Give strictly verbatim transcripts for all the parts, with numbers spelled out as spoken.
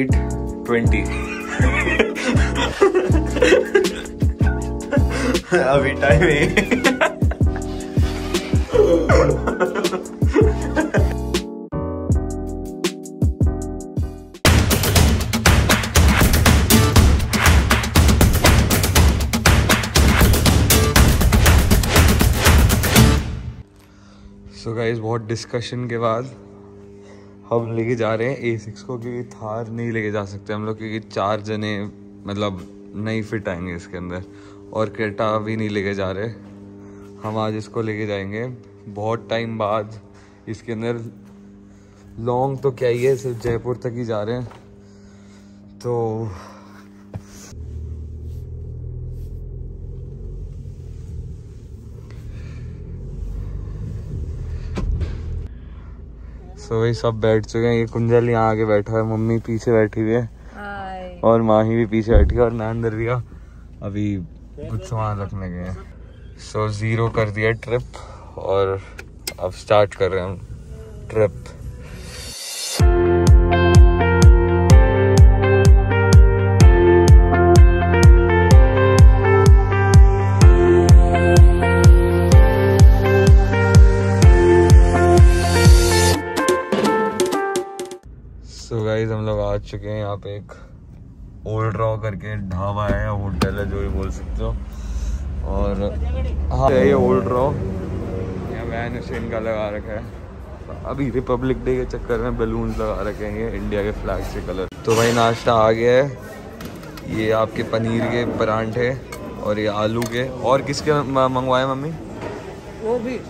Eight twenty अभी time है। So guys, बहुत डिस्कशन के बाद हम लेके जा रहे हैं ए सिक्स को, क्योंकि थार नहीं लेके जा सकते हम लोग, क्योंकि चार जने मतलब नहीं फिट आएंगे इसके अंदर। और क्रेटा भी नहीं लेके जा रहे हम, आज इसको लेके जाएंगे। बहुत टाइम बाद इसके अंदर, लॉन्ग तो क्या ही है, सिर्फ जयपुर तक ही जा रहे हैं। तो तो वही सब बैठ चुके हैं। ये कुंजल यहाँ आगे बैठा है, मम्मी पीछे बैठी हुई है और माही भी पीछे बैठी है, और नंदर भैया अभी कुछ सामान रखने गए हैं। सो ज़ीरो कर दिया ट्रिप और अब स्टार्ट कर रहे हैं हम ट्रिप। हम लोग आ चुके हैं यहाँ पे, एक ओल्ड रॉ करके ढाबा है, होटल है, जो भी बोल सकते हो। और हाँ, ये ओल्ड रॉ यहाँ वैन मशीन का लगा रखा है। अभी रिपब्लिक डे के चक्कर में बलून लगा रखे हैं, इंडिया के फ्लैग से कलर। तो भाई नाश्ता आ गया है। ये आपके पनीर के परांठे और ये आलू के, और किसके मंगवाए मम्मी? गोभी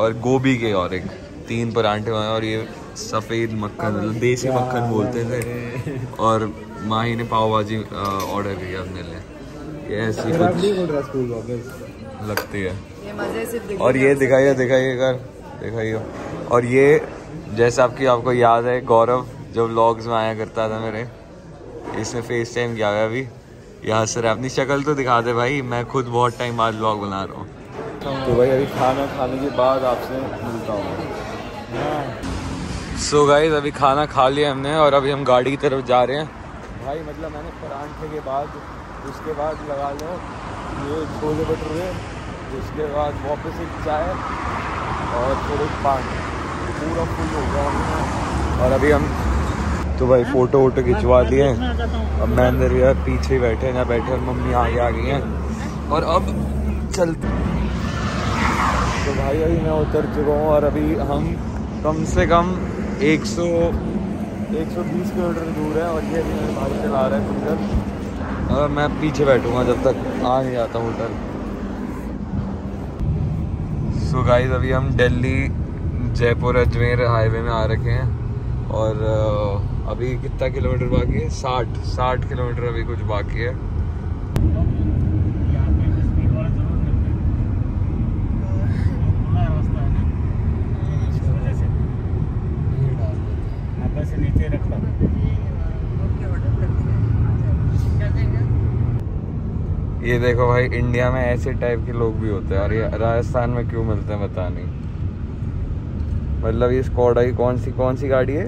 और गोभी के, और एक तीन परांठे हुए हैं, और ये सफ़ेद मक्खन, देसी मक्खन बोलते थे। और माही ने पाव भाजी ऑर्डर किया अपने लिए। ये ऐसी कुछ लगती है ये, और ये दिखाइए दिखाइए कर दिखाइए। और ये जैसा आपकी आपको याद है, गौरव जो व्लॉग्स में आया करता था मेरे, इसने फेस टाइम किया हुआ। अभी यहाँ से अपनी शक्ल तो दिखा दे भाई, मैं खुद बहुत टाइम बाद व्लॉग बना रहा हूँ। तो भाई अभी खाना खाने के बाद आपसे मिलता हूँ। सो गाइस, अभी खाना खा लिया हमने और अभी हम गाड़ी की तरफ जा रहे हैं। भाई मतलब मैंने परांठे के बाद, उसके बाद लगा लो ये छोले भटूरे, उसके बाद वापस एक चाय और फिर एक पानी, पूरा फुल हो गया। और अभी हम तो भाई फ़ोटो वोटो खिंचवा लिए। अब मैं अंदर यार पीछे बैठे हैं, यहाँ बैठे, और मम्मी आगे आ गई हैं। और अब चलते, तो भाई अभी मैं उतर चुका हूँ और अभी हम कम से कम एक सौ एक सौ बीस किलोमीटर दूर है। और ये अभी मेरे भाई चला रहा है कुंजल, और मैं पीछे बैठूंगा जब तक आ नहीं जाता होटल। सो गाइस, अभी हम दिल्ली जयपुर अजमेर हाईवे में आ रखे हैं। और अभी कितना किलोमीटर बाकी है? साठ साठ किलोमीटर अभी कुछ बाकी है। ये देखो भाई, इंडिया में ऐसे टाइप के लोग भी होते हैं, और ये राजस्थान में क्यों मिलते हैं पता नहीं। मतलब ये स्कॉडा ही कौन सी कौन सी गाड़ी है,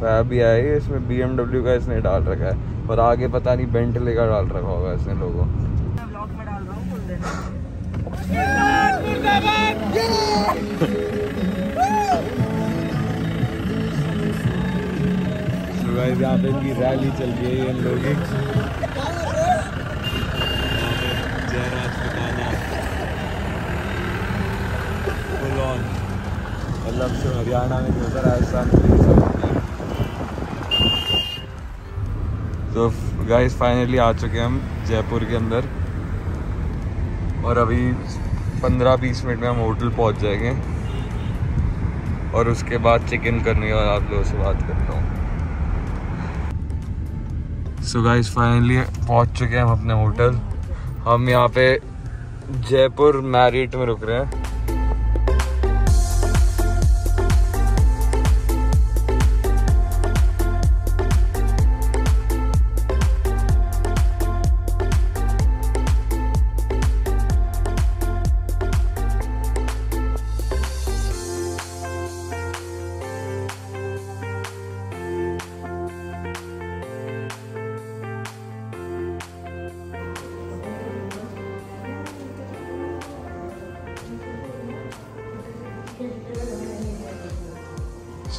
फैबिया है, इसमें बीएमडब्ल्यू का इसने डाल रखा है, और आगे पता नहीं बेंटले का डाल रखा होगा इसने लोगों। यहाँ पे इनकी रैली चल रही है, इन लोगों की मतलब से हरियाणा में होता, राजस्थान में। तो गाइस, फाइनली आ चुके हैं हम जयपुर के अंदर, और अभी पंद्रह बीस मिनट में हम होटल पहुंच जाएंगे, और उसके बाद चेक इन करने के बाद आप लोगों से बात करता हूँ। सो गाइस, फाइनली पहुंच चुके हैं हम अपने होटल। हम यहाँ पे जयपुर मैरिट में रुक रहे हैं।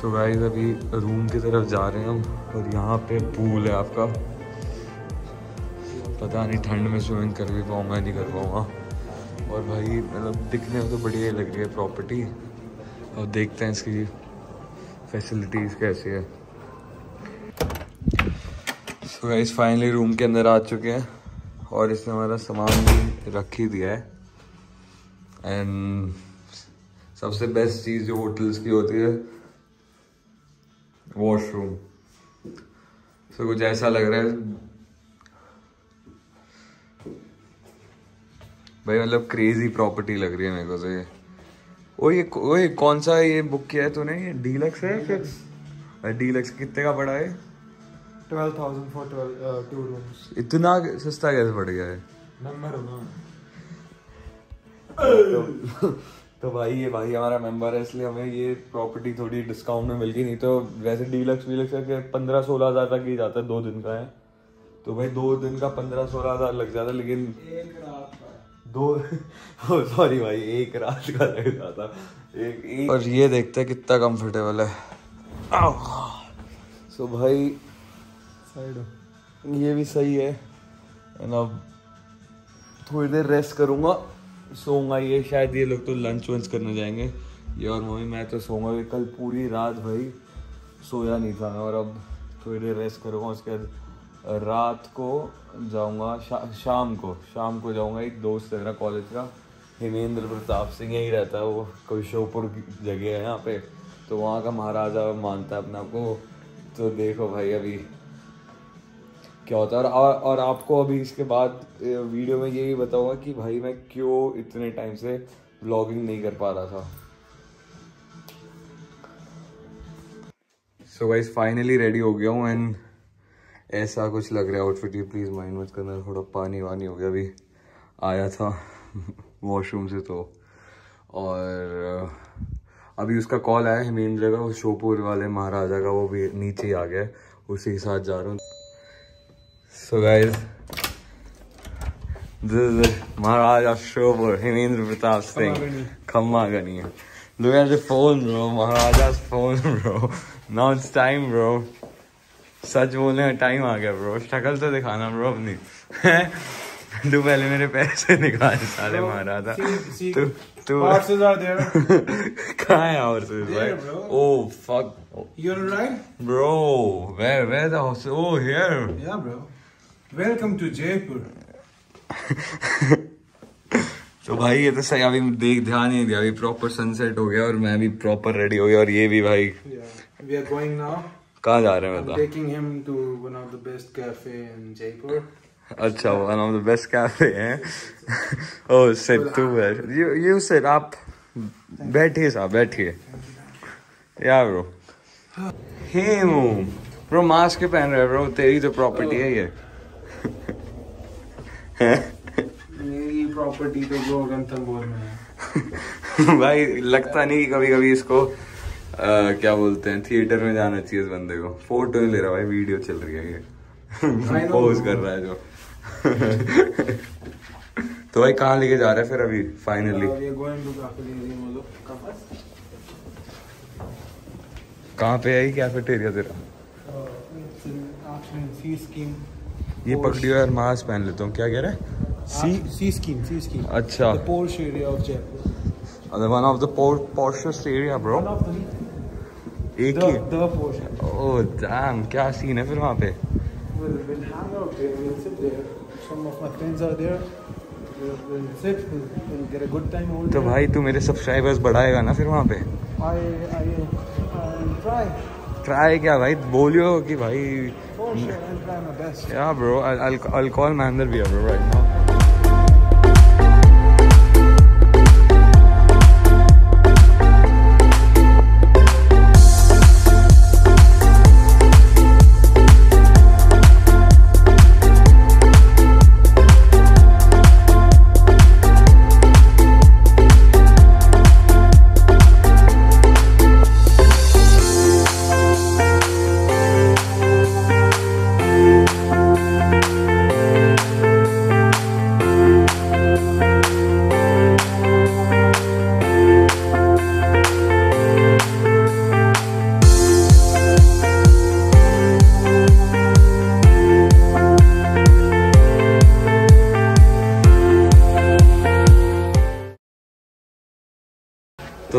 सो गाइस अभी रूम की तरफ जा रहे हैं हम और यहाँ पे पूल है आपका। पता नहीं ठंड में स्विमिंग कर भी पाऊँगा नहीं कर पाऊँगा। और भाई मतलब दिखने में तो बढ़िया लग रही है प्रॉपर्टी और देखते हैं इसकी फैसिलिटीज़ कैसी है। सो गाइस फाइनली रूम के अंदर आ चुके हैं और इसने हमारा सामान भी रख ही दिया है। एंड सबसे बेस्ट चीज़ जो होटल्स की होती है वॉशरूम। सो कुछ ऐसा लग रहा है भाई, मतलब क्रेजी प्रॉपर्टी लग रही है मेरे को तो ये। ओ ये ओ ये कौन सा ये बुक किया है तूने? ये डीलक्स है फिर? डीलक्स कितने का पड़ा है? Twelve thousand for twelve two rooms. इतना सस्ता कैसे पड़ गया है? नंबर तो, तो भाई ये भाई हमारा मेंबर है इसलिए हमें ये प्रॉपर्टी थोड़ी डिस्काउंट में मिल गई, नहीं तो वैसे डीलक्स डीलक्स करके पंद्रह सोलह हज़ार तक ही जाता है। दो दिन का है तो भाई दो दिन का पंद्रह सोलह हज़ार लग जाता, लेकिन एक रात का दो सॉरी भाई एक रात का लग जाता एक, एक। और ये देखते हैं कितना कम्फर्टेबल है। सो भाई ये भी सही है। अब थोड़ी देर रेस्ट करूँगा, सोऊंगा। ये शायद ये लोग तो लंच वंच करने जाएंगे, ये और मम्मी। मैं तो सोऊंगा कि कल पूरी रात भाई सोया नहीं था और अब थोड़ी देर रेस्ट करूँगा। उसके बाद रात को जाऊँगा, शा, शाम को शाम को जाऊँगा। एक दोस्त है ना कॉलेज का, हिमेंद्र प्रताप सिंह, यहीं रहता है वो। कोई श्योपुर की जगह है यहाँ पे, तो वहाँ का महाराजा मानता है अपने आप को। तो देखो भाई अभी क्या होता है। और और आपको अभी इसके बाद वीडियो में ये भी बताऊंगा कि भाई मैं क्यों इतने टाइम से व्लॉगिंग नहीं कर पा रहा था। सो गाइस फाइनली रेडी हो गया हूँ एंड ऐसा कुछ लग रहा है आउटफिट। ये प्लीज़ माइंड मत करना, थोड़ा पानी वानी हो गया, अभी आया था वॉशरूम से। तो और अभी उसका कॉल आया हिमेंद्र का, वो श्योपुर वाले महाराजा का, वो भी नीचे ही आ गया, उसी के साथ जा रहा हूँ। So guys, this is Maharaja Shobur, Himendra Pratap Singh, Khamagani. Look at the phone bro, Maharaja's phone bro. Now it's time bro. सच बोलने का टाइम आ गया bro. शक्ल तो दिखाना bro अपनी। तू पहले मेरे पैसे निकाल साले महाराजा। तू तू कहाँ है horses भाई? Oh fuck. You're right, bro. Where where the horse? Oh here. Yeah bro. Welcome to Jaipur. तो भाई ये तो सही, अभी देख ध्यान नहीं दिया, अभी प्रॉपर सनसेट हो गया और मैं भी प्रॉपर रेडी हो गया। और ये भी भाई वी आर गोइंग नाउ। कहाँ जा रहे हैं बता? Taking him to one of the best cafe in Jaipur. अच्छा one of the best cafe हैं। ओह सिट तू बैठ, यू यू सिट, आप बैठिए साहब बैठिए। या ब्रो हे मो ब्रो मास्क पहन रहे ब्रो, तेरी तो प्रॉपर्टी है ये। मेरी प्रॉपर्टी तो गोगनतंबोर में है। भाई लगता नहीं कि कभी कभी इसको आ, क्या बोलते हैं, थिएटर में जाना चाहिए इस बंदे को। फोटो नहीं ले रहा भाई, वीडियो चल रही है ये। पोज कर रहा है जो। तो भाई कहाँ लेके जा रहे हैं फिर अभी फाइनली? कहाँ पे है ये कैफेटेरिया तेरा? ये पकड़ियो यार, मास्क पहन लेता हूँ। क्या कह रहे हैं? C C scheme C scheme. अच्छा the posh area of Jaipur, the one of the poshest area bro. एक ही द पोर्श। ओह डैम क्या सीन है फिर वहाँ पे। We'll, we'll hang out there, we'll sit there. Some of my friends are there. We'll, we'll sit, we'll, we'll get a good time over there. तो भाई तू मेरे सब्सक्राइबर्स बढ़ाएगा ना फिर वहाँ पे? I I I'll try. Try क्या भाई, बोलियो कि भाई। For sure, I'll try my best. Yeah bro, I'll I'll, I'll call Mahender bhaiya bro right now.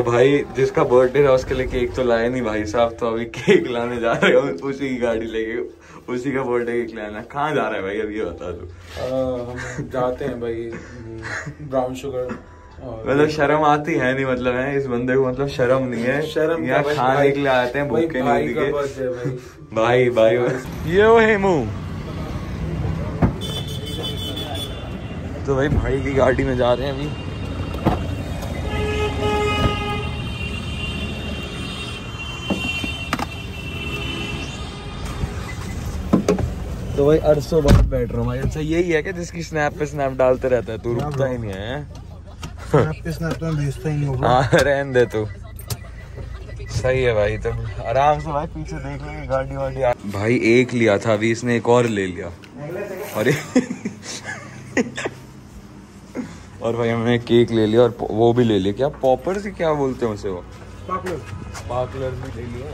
तो भाई जिसका बर्थडे था उसके लिए केक तो लाया नहीं भाई साहब, तो अभी केक लाने जा रहे हो, उसी की गाड़ी लेके उसी का बर्थडे केक लाना। कहाँ जा रहा है भाई अब ये बता दो। हम जाते हैं भाई ब्राउन शुगर। मतलब शर्म आती है नहीं, मतलब है इस बंदे को, मतलब शर्म नहीं है, शर्म यहाँ खाने के लिए आते हैं भूखे नहीं के। भाई भाई ये वो हेमू, तो भाई भाई की गाड़ी में जा रहे हैं अभी। तो भाई अरसों बाद बैठ रहा हूँ भाई। अच्छा यही है कि जिसकी स्नैप पे स्नैप डालते रहता है, तू रुकता ही नहीं है। स्नैप पे स्नैप तो भेजता ही नहीं। हाँ रहने दे तू, सही है भाई। तब तो आराम से भाई पीछे देख लेंगे गाड़ी वाड़ी। भाई एक लिया था अभी, इसने एक और ले लिया। अरे और भाई हमने केक ले लिया और वो भी ले लिया, क्या पॉपर से क्या बोलते हैं उसे, वो पार्कलर भी ले लिया।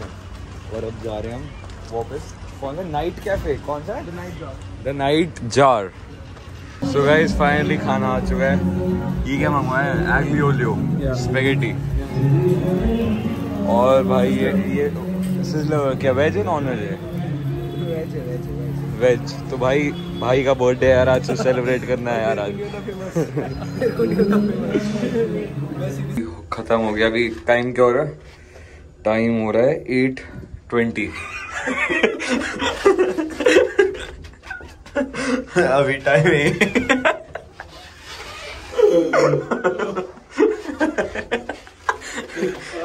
और अब जा रहे हैं हम वापस कौन सा नाइट कैफे, कौन सा the night jar. So guys finally खाना आ चुका है। ये क्या मंगवाया है, एग्लियोलियो स्पेगेटी। और भाई ये ये क्या वेज है नॉन वेज है? वेज। तो भाई भाई का बर्थडे यार, आज तो सेलिब्रेट करना है यार। आज खत्म हो गया। अभी टाइम क्या हो रहा है, टाइम हो रहा है एट ट्वेंटी अभी टाइम है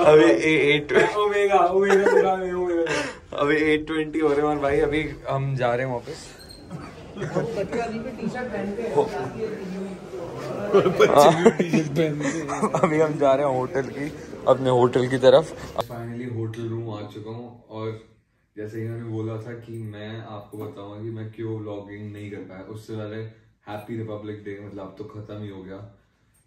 अभी एट ओमेगा ओमेगा पूरा में ओमेगा अभी एट ट्वेंटी हो रहे हैं। और भाई अभी हम जा रहे हैं वापस। अभी हम जा रहे हैं होटल की, अपने होटल की तरफ। फाइनली होटल रूम आ चुका हूँ। और जैसे इन्होंने बोला था कि मैं आपको बताऊंगा कि मैं क्यों व्लॉगिंग नहीं कर पाया, उससे पहले हैप्पी रिपब्लिक डे, मतलब अब तो खत्म ही हो गया।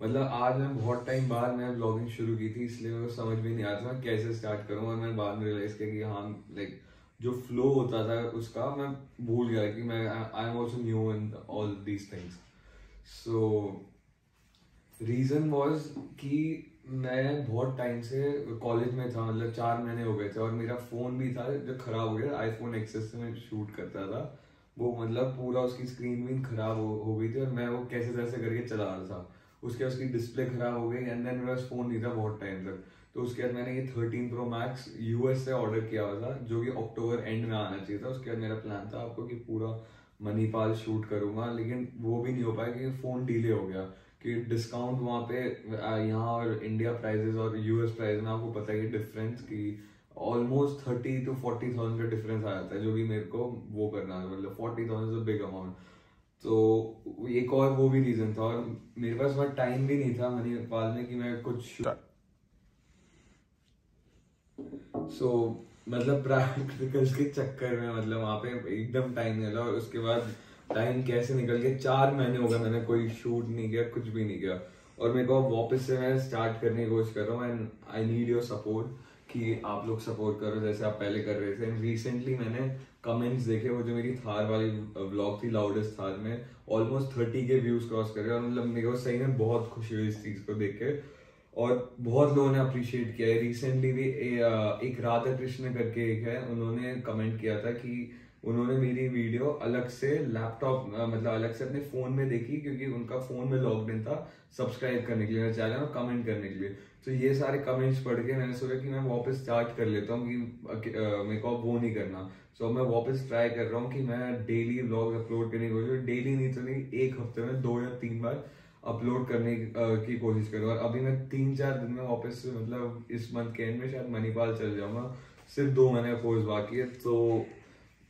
मतलब आज मैं बहुत टाइम बाद मैं व्लॉगिंग शुरू की थी, इसलिए मेरे को समझ भी नहीं आता था कैसे स्टार्ट करूँ। और मैंने बाद में रियलाइज किया कि हाँ लाइक जो फ्लो होता था उसका मैं भूल गया कि मैं I am also new in all these things. So reason was कि मैं बहुत टाइम से कॉलेज में था, मतलब चार महीने हो गए थे। और मेरा फ़ोन भी था जो ख़राब हो गया, आईफोन एक्सेस से मैं शूट करता था, वो मतलब पूरा उसकी स्क्रीन भी ख़राब हो, हो गई थी। और मैं वो कैसे तैसे करके चला रहा था। उसके बाद उसकी डिस्प्ले ख़राब हो गई एंड देन मेरा फ़ोन नहीं था बहुत टाइम तक। तो उसके बाद मैंने ये थर्टीन प्रो मैक्स यूएस से ऑर्डर किया हुआ था, जो कि अक्टूबर एंड में आना चाहिए था। उसके बाद मेरा प्लान था आपको कि पूरा मणिपाल शूट करूँगा, लेकिन वो भी नहीं हो पाया क्योंकि फ़ोन डिले हो गया। कि डिस्काउंट वहाँ पे यहाँ और इंडिया प्राइजेस और यूएस प्राइस में आपको पता है कि डिफरेंस की almost thirty two forty thousand का डिफरेंस आ जाता है, जो भी मेरे को वो करना है, मतलब forty thousand is a big amount. तो एक और वो भी रीज़न था। और मेरे पास वहाँ टाइम भी नहीं था मणिपाल में कि मैं कुछ सो so, मतलब प्रैक्टिकल्स के चक्कर में मतलब वहाँ पे एकदम टाइम नहीं था। और उसके बाद टाइम कैसे निकल गया, चार महीने हो गए मैंने कोई शूट नहीं किया, कुछ भी नहीं किया। और मेरे को वापस से मैं स्टार्ट करने की कोशिश कर रहा हूँ and I need your support, कि आप लोग सपोर्ट करो जैसे आप पहले कर रहे थे। एंड रिसेंटली मैंने कमेंट्स देखे, वो जो मेरी थार वाली व्लॉग थी लाउडेस्ट थार में, almost thirty K views cross करे। और मतलब मेरे को सही में बहुत खुशी हुई इस चीज़ को देख के। और बहुत लोगों ने अप्रिशिएट किया है। रिसेंटली भी एक राधा कृष्ण करके एक है, उन्होंने कमेंट किया था कि उन्होंने मेरी वीडियो अलग से लैपटॉप मतलब अलग से अपने फ़ोन में देखी, क्योंकि उनका फ़ोन में लॉग इन था सब्सक्राइब करने के लिए मेरे चैनल और कमेंट करने के लिए। तो ये सारे कमेंट्स पढ़ के मैंने सोचा कि मैं वापस स्टार्ट कर लेता हूँ, कि मेरे को अब वो नहीं करना। सो मैं वापस ट्राई कर रहा हूँ कि मैं डेली व्लॉग अपलोड करने की कोशिश, डेली नहीं तो नहीं एक हफ्ते में दो या तीन बार अपलोड करने की कोशिश करूँ। और अभी मैं तीन चार दिन में वापस मतलब इस मंथ के एंड में शायद मणिपाल चल जाऊँगा। सिर्फ दो महीने का कोर्स बाकी है, तो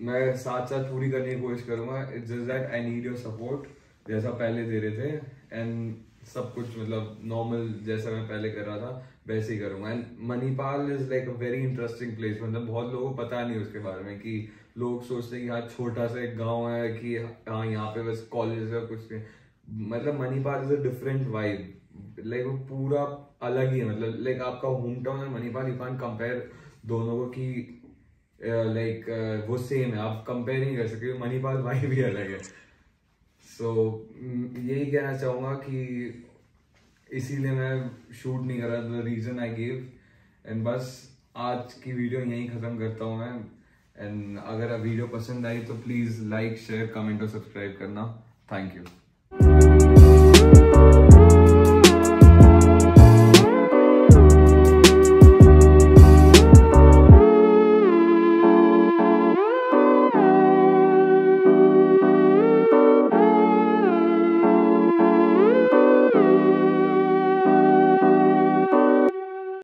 मैं साथ साथ पूरी करने की कोशिश करूँगा। It's just that I need your support, जैसा पहले दे रहे थे एंड सब कुछ मतलब नॉर्मल जैसा मैं पहले कर रहा था वैसे ही करूँगा। And Manipal is like a very interesting place, मतलब बहुत लोगों को पता नहीं उसके बारे में, कि लोग सोचते हैं कि हाँ छोटा सा एक गाँव है, कि हाँ यहाँ पे बस कॉलेज है कुछ नहीं। मतलब Manipal is a different vibe, like वो पूरा अलग ही है। मतलब लाइक आपका होम टाउन है मणिपाल, यू कैन कंपेयर दोनों को कि लाइक uh, like, uh, वो सेम है, आप कंपेयर नहीं कर सकते। मणिपाल वाइब भी अलग है। सो so, यही कहना चाहूँगा कि इसीलिए मैं शूट नहीं कर रहा था, रीज़न आई गिव। एंड बस आज की वीडियो यहीं ख़त्म करता हूँ मैं। एंड अगर आप वीडियो पसंद आई तो प्लीज़ लाइक शेयर कमेंट और सब्सक्राइब करना। Thank you.